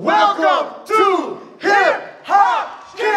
Welcome to Hip Hop Kingz.